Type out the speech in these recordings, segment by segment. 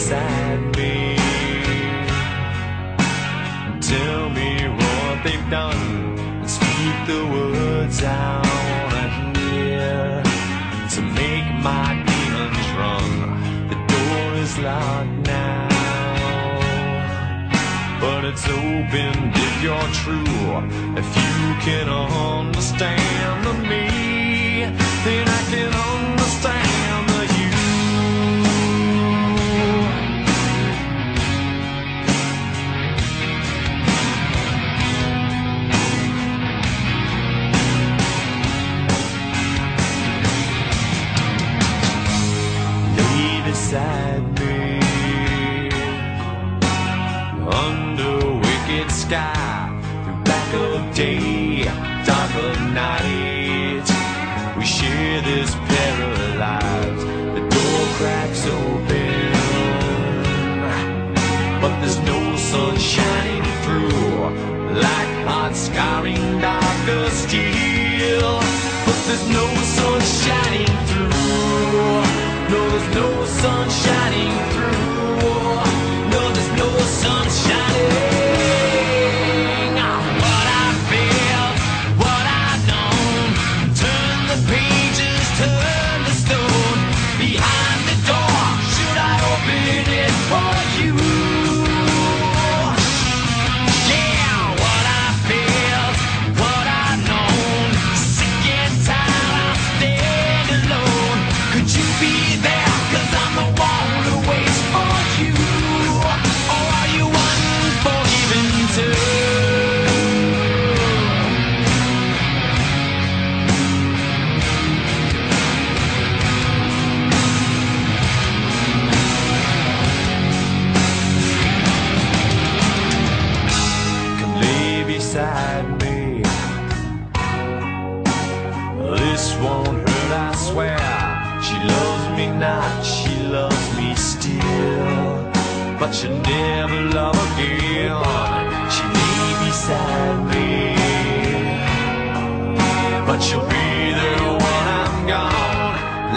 inside me. Tell me what they've done and speak the words I wanna hear. To make my demons run, the door is locked now, but it's open if you're true. If you can understand the me, then I can understand the you. Lay beside me under wicked sky, through black of day, dark of night. We share this paralyzed, the door cracks open, but there's no sun shining through, like hot scarring darker steel. But there's no sun shining through, no, there's no sun shining through, no, there's no sun shining. This won't hurt, I swear. She loves me not, she loves me still, but she'll never love again. She lay beside me, but she'll be there when I'm gone,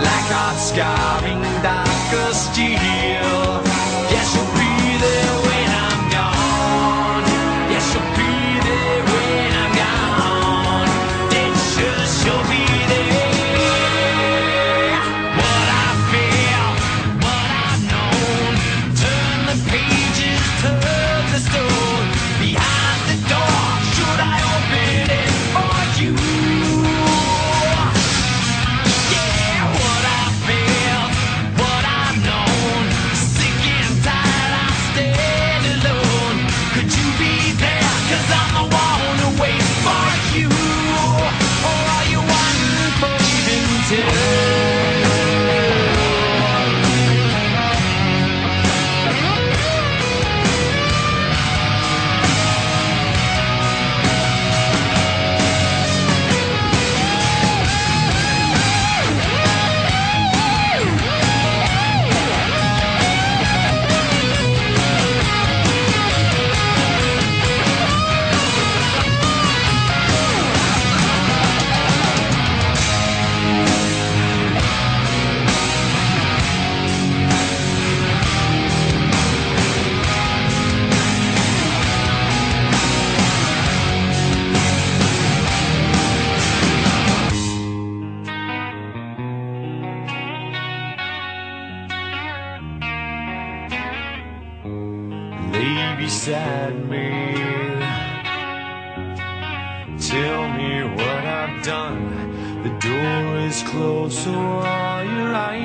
like hot scarring darker steel. Yeah, she'll be there when I'm gone. Yeah, she'll be there when I'm gone. Then she'll be there. Lay beside me, tell me what I've done. The door is closed, so are your eyes.